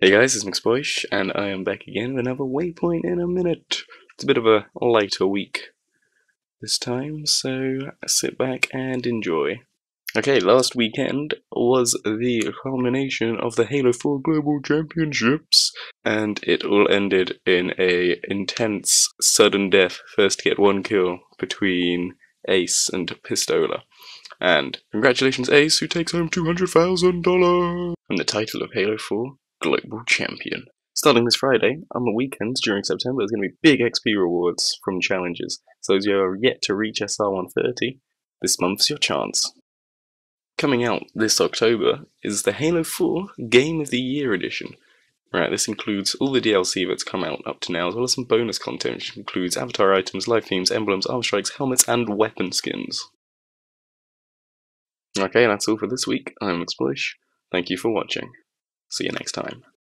Hey guys, it's McSpoish, and I am back again with another Waypoint in a minute. It's a bit of a lighter week this time, so sit back and enjoy. Okay, last weekend was the culmination of the Halo 4 Global Championships, and it all ended in a intense, sudden death, first get one kill between Ace and Pistola. And congratulations Ace, who takes home $200,000 and the title of Halo 4. Global champion. Starting this Friday, on the weekends during September, there's going to be big XP rewards from challenges. So as you are yet to reach SR130, this month's your chance. Coming out this October is the Halo 4 Game of the Year edition. Right, this includes all the DLC that's come out up to now, as well as some bonus content, which includes avatar items, live themes, emblems, arm strikes, helmets, and weapon skins. Okay, that's all for this week. I'm McSpoish. Thank you for watching. See you next time.